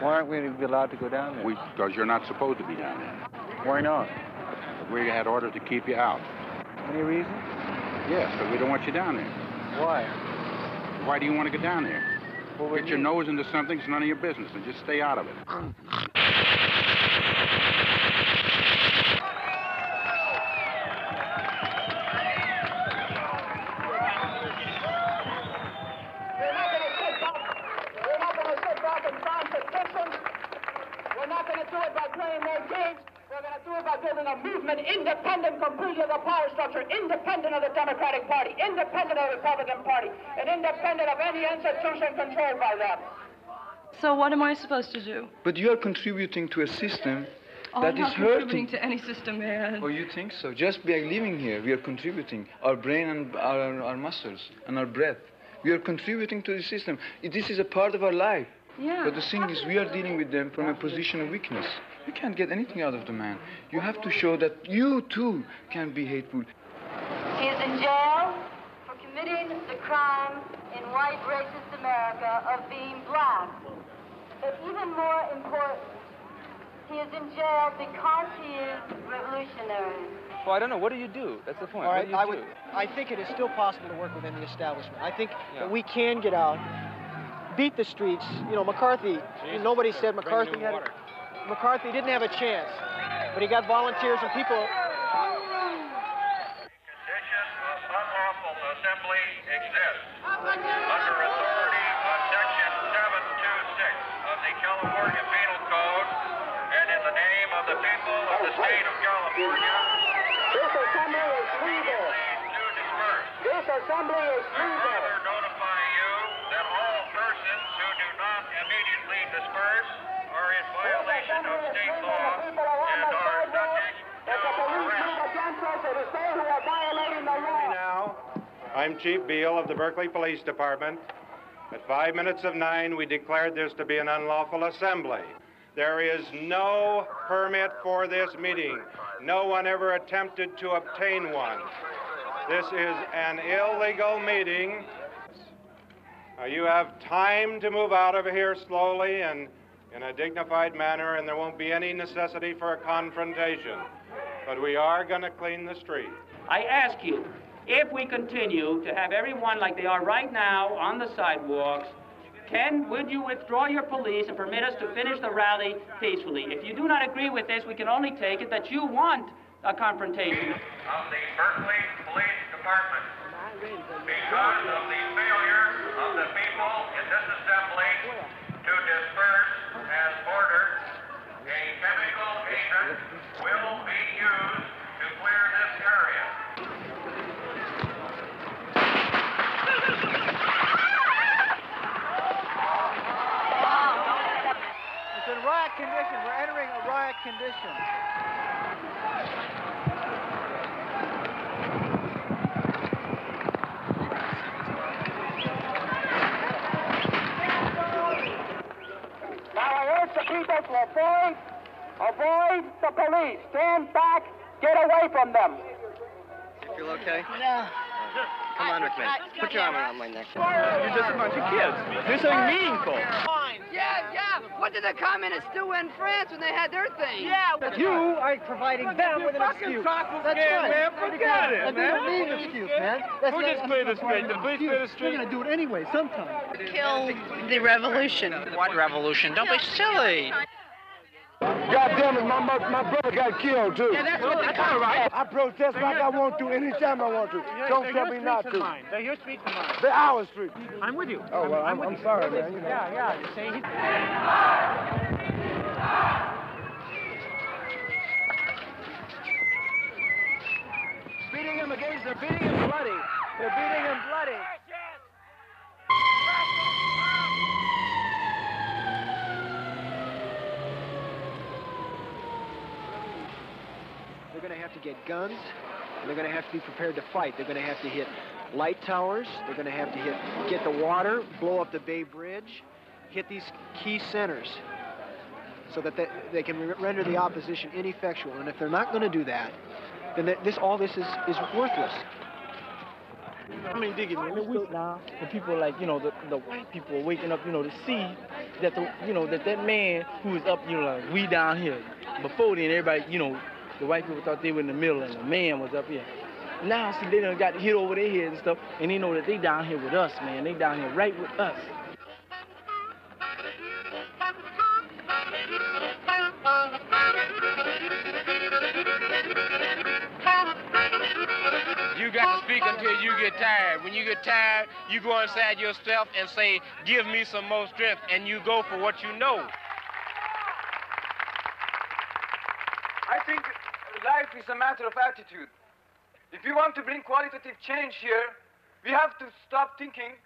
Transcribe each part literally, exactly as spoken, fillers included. Why aren't we allowed to go down there? Because you're not supposed to be down there. Why not? We had orders to keep you out. Any reason? Yes, but we don't want you down there. Why? Why do you want to get down there? Well, get your mean? nose into something, it's none of your business, and just stay out of it. Independent of the Democratic Party, independent of the Republican Party, and independent of any institution controlled by them. So what am I supposed to do? But you are contributing to a system oh, that I'm is hurting. I'm not contributing to any system, man. Oh, you think so? Just by living here, we are contributing our brain and our, our muscles and our breath. We are contributing to the system. This is a part of our life. Yeah. But the thing is, we are dealing with them from a position of weakness. You can't get anything out of the man. You have to show that you, too, can be hateful. He is in jail for committing the crime in white racist America of being black. But even more important, he is in jail because he is revolutionary. Well, I don't know. What do you do? That's the point. All right, what do you I, do? Would, I think it is still possible to work within the establishment. I think yeah. that we can get out, beat the streets. You know, McCarthy, Jesus nobody sir, said McCarthy had water. McCarthy didn't have a chance, but he got volunteers and people. Conditions of unlawful assembly exist under authority of Section seven two six of the California Penal Code, and in the name of the people of the state of California. This assembly is legal. This assembly is legal. I further notify you that all persons who do not immediately disperse are in violation of state law and are subject to arrest. Now, I'm Chief Beale of the Berkeley Police Department. At five minutes of nine, we declared this to be an unlawful assembly. There is no permit for this meeting. No one ever attempted to obtain one. This is an illegal meeting. Now, you have time to move out of here slowly and in a dignified manner, and there won't be any necessity for a confrontation. But we are going to clean the street. I ask you, if we continue to have everyone like they are right now on the sidewalks, can, would you withdraw your police and permit us to finish the rally peacefully? If you do not agree with this, we can only take it that you want a confrontation. Of the Berkeley Police Department, because of the failure of the people in this assembly to disperse as ordered, a chemical agent will be used to clear this area. It's in riot condition. We're entering a riot condition. People to avoid, avoid the police. Stand back, get away from them. You feel okay? No. Come on with me. Put your arm around my neck. You're just a bunch of kids. Do something meaningful. Yeah, yeah. What did the communists do in France when they had their thing? Yeah. But you are providing them with an excuse. That's right. Man, forget it, man. I need an excuse, man. We'll just clear the street. The police clear the street. We're going to do it anyway sometime. Kill the revolution. What revolution? Don't be silly. God damn it, my, my brother got killed, too. Yeah, that's well, what that's all right. I protest like I want to, anytime I want to. Don't tell me not to. Mine. They're your streets and mine. They're our streets. I'm with you. Oh, well, I'm, I'm, I'm sorry, man. You know. Yeah, yeah, you see? Beating him against, they're beating him bloody. They're beating him bloody. They're going to have to get guns, and they're going to have to be prepared to fight. They're going to have to hit light towers. They're going to have to hit, get the water, blow up the Bay Bridge, hit these key centers so that they, they can render the opposition ineffectual. And if they're not going to do that, then this, all this is, is worthless. I'm indignant. It's weak now. The people, like, you know, the, the white people are waking up, you know, to see that, the, you know, that that man who is up, you know, like, we down here. Before then, everybody, you know, the white people thought they were in the middle and the man was up here. Now, see, they done got hit over their heads and stuff, and they know that they down here with us, man. They down here right with us. You got to speak until you get tired. When you get tired, you go inside yourself and say, give me some more strength, and you go for what you know. I think life is a matter of attitude. If you want to bring qualitative change here, we have to stop thinking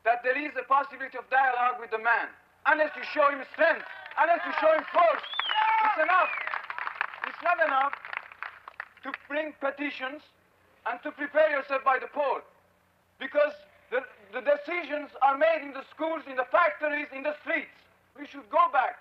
that there is a possibility of dialogue with the man. Unless you show him strength, unless you show him force, it's enough. It's not enough to bring petitions and to prepare yourself by the poll, because the, the decisions are made in the schools, in the factories, in the streets. We should go back.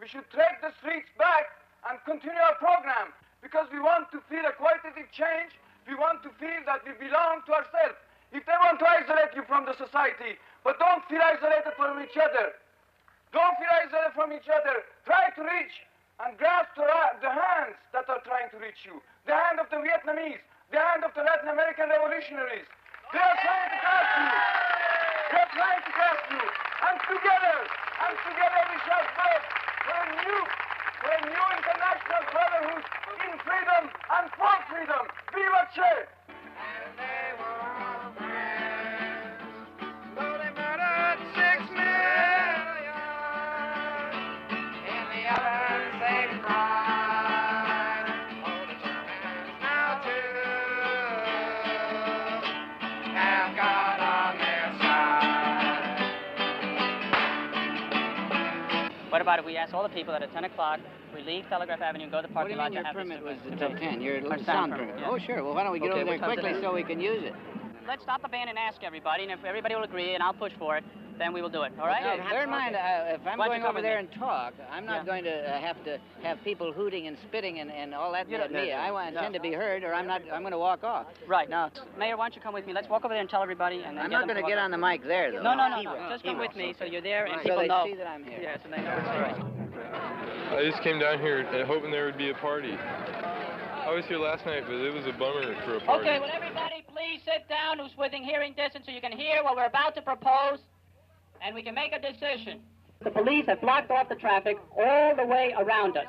We should take the streets back and continue our program, because we want to feel a qualitative change. We want to feel that we belong to ourselves. If they want to isolate you from the society, but don't feel isolated from each other. Don't feel isolated from each other. Try to reach and grasp the hands that are trying to reach you. The hand of the Vietnamese, the hand of the Latin American revolutionaries. They are trying to grasp you. They are trying to grasp you. And together, and together we shall fight for a new For a new international brotherhood in freedom and for freedom. Viva Che! And they were all friends, though they murdered six million. In the ovens they cried, oh, the Germans now too have God on their side. What about if we ask all the people that at ten o'clock, we leave Telegraph Avenue and go to the parking lot? What do you mean your permit was until ten? Your sound permit. Yeah. Oh, sure. Well, why don't we get okay, over there quickly so we can use it? Let's stop the band and ask everybody, and if everybody will agree, and I'll push for it, then we will do it. All right? Okay. Bear in mind, uh, if I'm why going over there and talk, I'm not yeah. going to uh, have to have people hooting and spitting and, and all that. You don't me. I want intend no. to be heard, or I'm not. I'm going to walk off. Right. Now, Mayor, why don't you come with me? Let's walk over there and tell everybody. And then I'm not going to get on the mic there, though. No, no, no. no. Just come with me, so you're there, and people know. So they see that I'm here. Yes, and they know it's right. I just came down here hoping there would be a party. I was here last night, but it was a bummer for a party. Okay, well, everybody, please sit down who's within hearing distance so you can hear what we're about to propose, and we can make a decision. The police have blocked off the traffic all the way around us.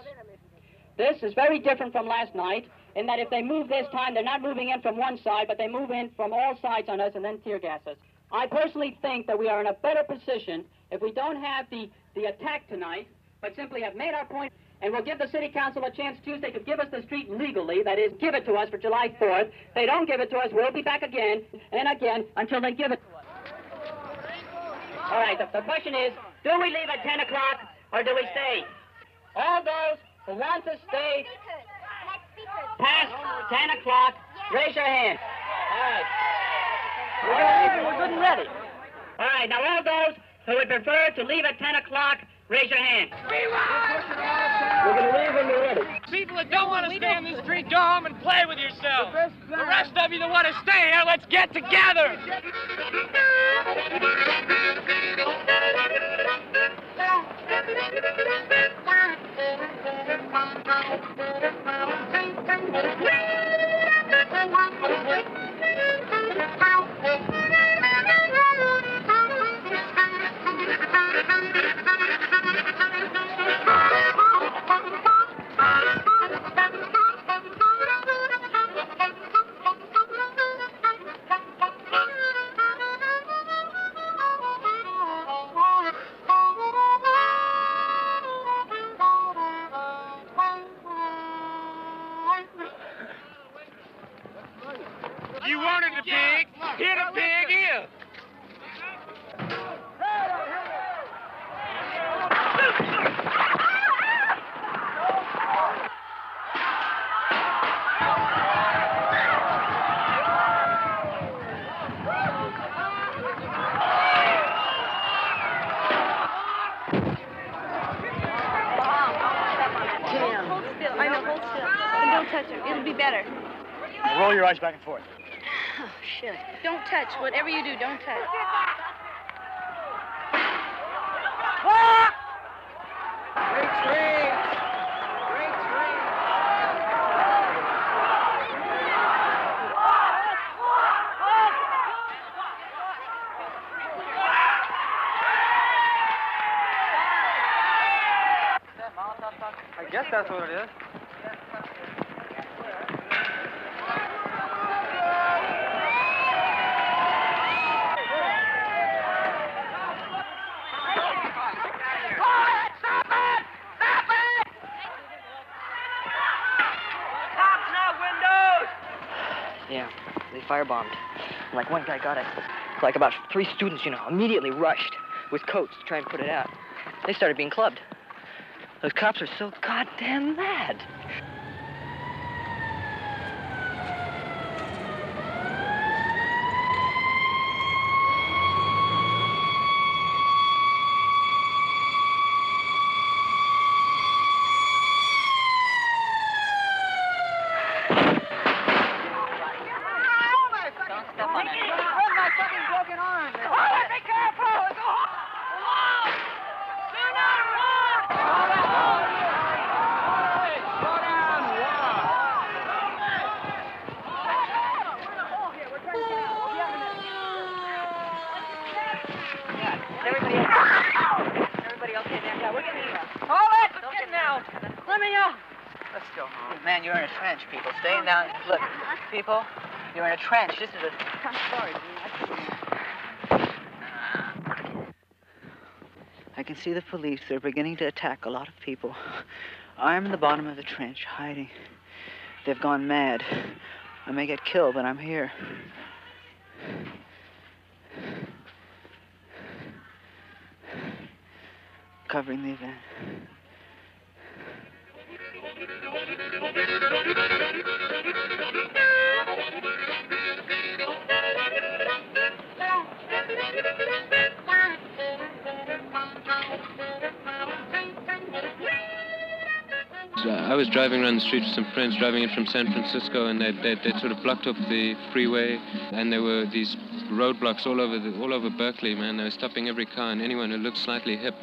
This is very different from last night in that if they move this time, they're not moving in from one side, but they move in from all sides on us and then tear gas us. I personally think that we are in a better position if we don't have the, the attack tonight, but simply have made our point, and we'll give the city council a chance Tuesday to give us the street legally, that is, give it to us for July fourth. If they don't give it to us, we'll be back again and again until they give it to us. All right, the, the question is, do we leave at ten o'clock or do we stay? All those who want to stay past ten o'clock, raise your hand. All right. We're, We're good and ready. All right, now all those who would prefer to leave at ten o'clock, raise your hand. We want! We're going to leave when we're ready. People that don't want to stay on this street, go home and play with yourselves. The, the rest of you that want to stay here, let's get together. You wanted a pig, hit a pig here. Touch it. It'll be better. Roll your eyes back and forth. should. Don't touch. Whatever you do, don't touch. Ah! Retreat! Retreat! I guess that's what it is. Firebombed. Like one guy got it. Like about three students, you know, immediately rushed with coats to try and put it out. They started being clubbed. Those cops are so goddamn mad. People staying down. Look, people, you're in a trench. This is a. I'm sorry, dude. I can see the police. They're beginning to attack a lot of people. I'm in the bottom of the trench, hiding. They've gone mad. I may get killed, but I'm here. Covering the event. I was driving around the street with some friends, driving in from San Francisco, and they they they sort of blocked off the freeway, and there were these roadblocks all over the, all over Berkeley, man. They were stopping every car, and anyone who looked slightly hip,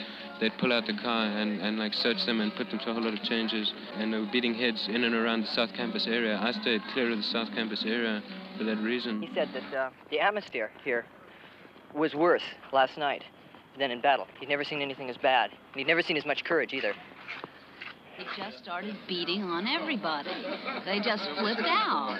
they'd pull out the car and, and like search them and put them to a whole lot of changes. And they were beating heads in and around the South Campus area. I stayed clear of the South Campus area for that reason. He said that uh, the atmosphere here was worse last night than in battle. He'd never seen anything as bad, and he'd never seen as much courage either. They just started beating on everybody. They just flipped out.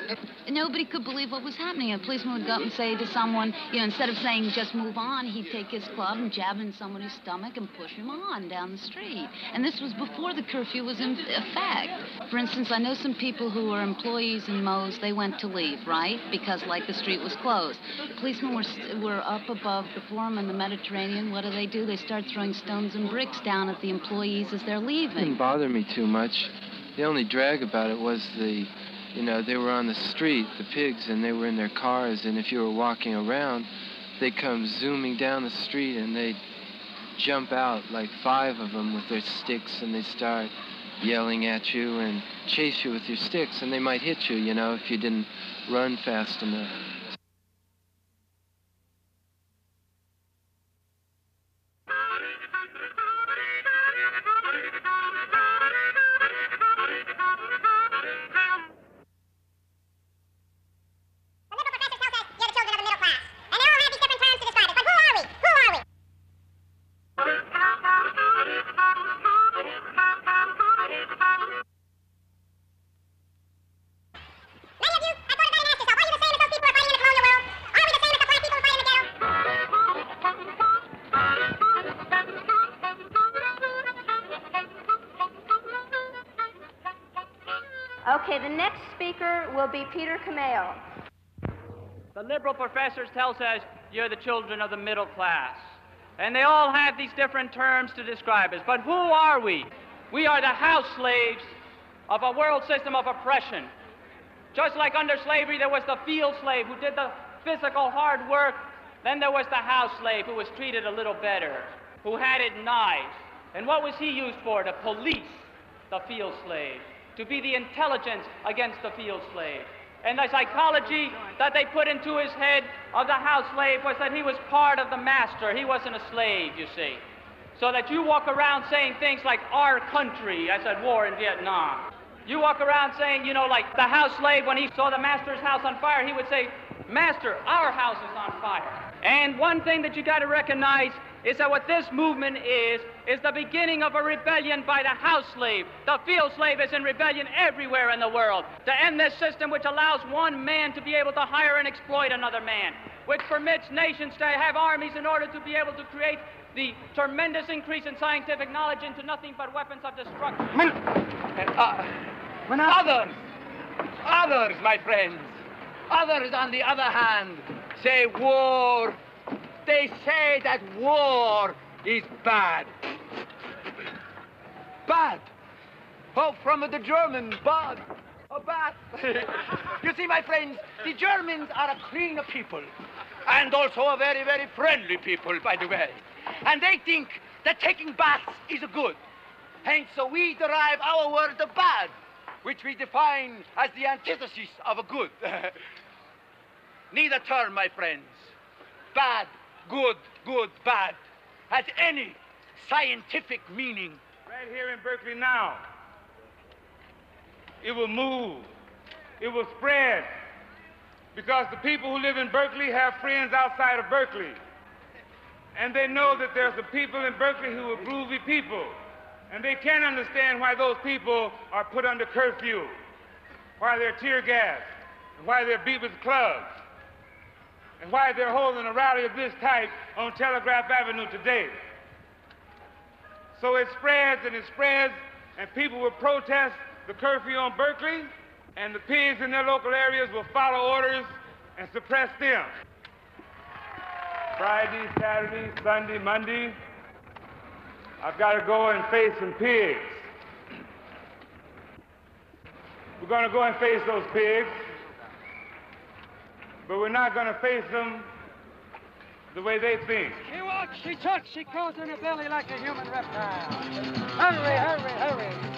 Nobody could believe what was happening. A policeman would go up and say to someone, you know, instead of saying just move on, he'd take his club and jab it in somebody's stomach and push him on down the street. And this was before the curfew was in effect. For instance, I know some people who were employees in Moe's. They went to leave, right? Because, like, the street was closed. Policemen were, were up above the Forum in the Mediterranean. What do they do? They start throwing stones and bricks down at the employees as they're leaving. It didn't bother me too much. The only drag about it was the, you know, they were on the street, the pigs, and they were in their cars, and if you were walking around, they'd come zooming down the street, and they'd jump out, like five of them, with their sticks, and they'd start yelling at you and chase you with your sticks, and they might hit you, you know, if you didn't run fast enough. The liberal professors tell us you're the children of the middle class. And they all have these different terms to describe us. But who are we? We are the house slaves of a world system of oppression. Just like under slavery, there was the field slave who did the physical hard work. Then there was the house slave who was treated a little better, who had it nice. And what was he used for? To police the field slave, to be the intelligence against the field slave. And the psychology that they put into his head of the house slave was that he was part of the master. He wasn't a slave, you see. So that you walk around saying things like, our country, as at war in Vietnam. You walk around saying, you know, like the house slave, when he saw the master's house on fire, he would say, Master, our house is on fire. And one thing that you got to recognize is that what this movement is, is the beginning of a rebellion by the house slave. The field slave is in rebellion everywhere in the world to end this system which allows one man to be able to hire and exploit another man, which permits nations to have armies in order to be able to create the tremendous increase in scientific knowledge into nothing but weapons of destruction. Men, uh, men others, others, my friends, others on the other hand say war. They say that war is bad. Bad. Oh, from the German, bad. Oh, bad. You see, my friends, the Germans are a clean people, and also a very, very friendly people, by the way. And they think that taking baths is good. And so we derive our word, the bad, which we define as the antithesis of a good. Neither term, my friends, bad, good, good, bad, has any scientific meaning. Right here in Berkeley now, it will move, it will spread, because the people who live in Berkeley have friends outside of Berkeley. And they know that there's the people in Berkeley who are groovy people. And they can't understand why those people are put under curfew, why they're tear gassed, and why they're beat with clubs, and why they're holding a rally of this type on Telegraph Avenue today. So it spreads and it spreads, and people will protest the curfew on Berkeley, and the pigs in their local areas will follow orders and suppress them. Friday, Saturday, Sunday, Monday, I've got to go and face some pigs. We're going to go and face those pigs, but we're not going to face them the way they think. She walks, she talks, she crawls in her belly like a human reptile. Hurry, hurry, hurry.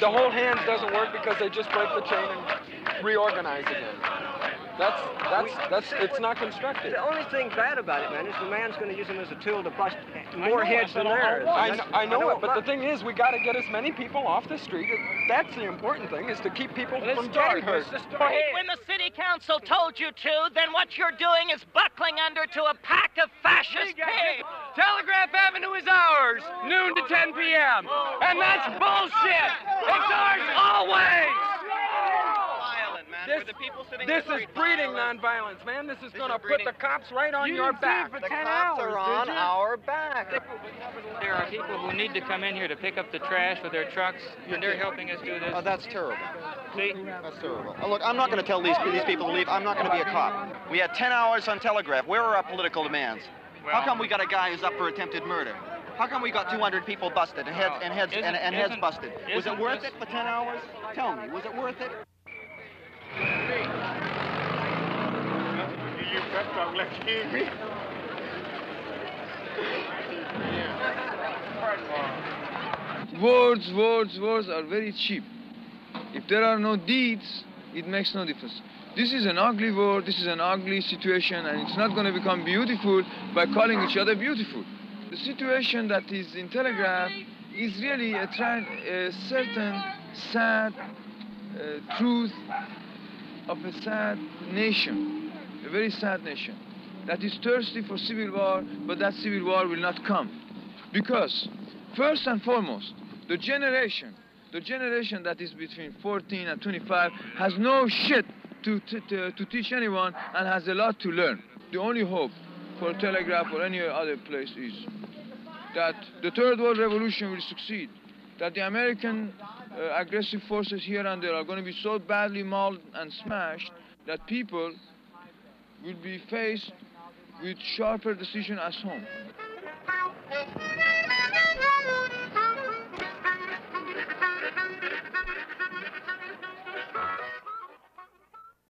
The whole hands doesn't work because they just break the chain and reorganize again. That's, that's, that's, it's not constructive. The only thing bad about it, man, is the man's going to use them as a tool to bust more heads than theirs. I know, I know it, but the thing is, we got to get as many people off the street. That's the important thing, is to keep people from getting hurt. When the city council told you to, then what you're doing is buckling under to a pack of fascist pigs. Telegraph Avenue is ours, noon to ten P M And that's bullshit! It's ours always! This, this is breeding nonviolence, man. This is going to put the cops right on your back. The cops are on our back. There are people who need to come in here to pick up the trash with their trucks, and they're helping us do this. Oh, that's terrible. See? That's terrible. Oh, look, I'm not going to tell these, these people to leave. I'm not going to be a cop. We had ten hours on Telegraph. Where are our political demands? Well, how come we got a guy who's up for attempted murder? How come we got two hundred people busted and heads and heads and, and heads busted? Was it worth it for ten hours? Tell me, was it worth it? Words, words, words are very cheap. If there are no deeds, it makes no difference. This is an ugly world, this is an ugly situation, and it's not going to become beautiful by calling each other beautiful. The situation that is in Telegraph is really a, a certain sad uh, truth of a sad nation, a very sad nation, that is thirsty for civil war, but that civil war will not come. Because, first and foremost, the generation, the generation that is between fourteen and twenty-five has no shit To, to, to teach anyone and has a lot to learn. The only hope for Telegraph or any other place is that the Third World Revolution will succeed, that the American uh, aggressive forces here and there are going to be so badly mauled and smashed that people will be faced with sharper decision at home.